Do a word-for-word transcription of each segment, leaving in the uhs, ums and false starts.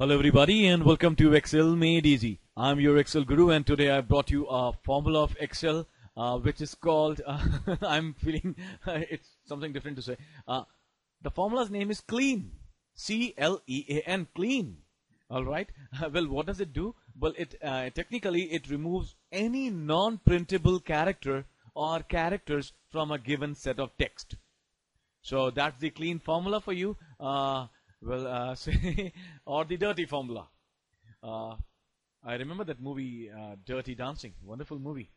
Hello everybody and welcome to Excel Made Easy. I'm your Excel guru and today I brought you a formula of Excel uh, which is called, uh, I'm feeling it's something different to say. Uh, the formula's name is CLEAN, C L E A N, CLEAN. Alright, uh, well what does it do? Well it uh, technically it removes any non-printable character or characters from a given set of text. So that's the CLEAN formula for you. Uh, well uh, say or the dirty formula. uh, I remember that movie uh, Dirty Dancing, wonderful movie.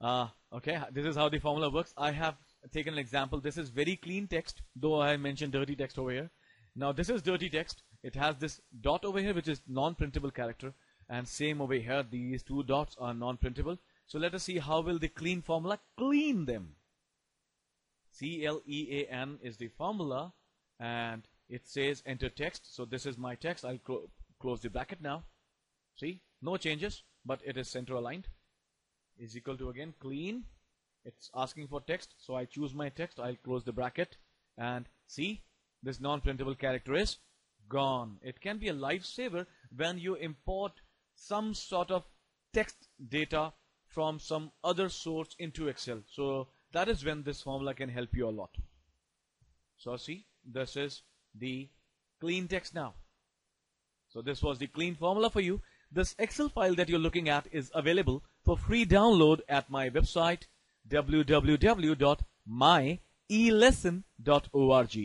Uh, okay, this is how the formula works. I have taken an example. This is very clean text, though I mentioned dirty text over here. Now this is dirty text. It has this dot over here which is non-printable character, and same over here, these two dots are non-printable. So let us see how will the CLEAN formula clean them. C L E A N is the formula and it says enter text. So this is my text. I'll clo close the bracket now. See, no changes, but it is center aligned, is equal to again CLEAN. It's asking for text, so I choose my text. I'll close the bracket and see, this non-printable character is gone. It can be a lifesaver when you import some sort of text data from some other source into Excel. So that is when this formula can help you a lot. So see, this is the clean text now. So this was the CLEAN formula for you. This Excel file that you're looking at is available for free download at my website w w w dot my e lesson dot org.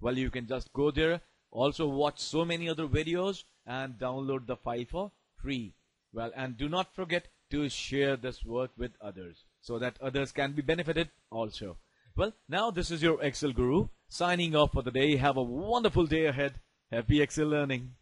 Well, you can just go there, also watch so many other videos and download the file for free. Well, and do not forget to share this work with others so that others can be benefited also. Well, now this is your Excel guru signing off for the day. Have a wonderful day ahead. Happy Excel learning.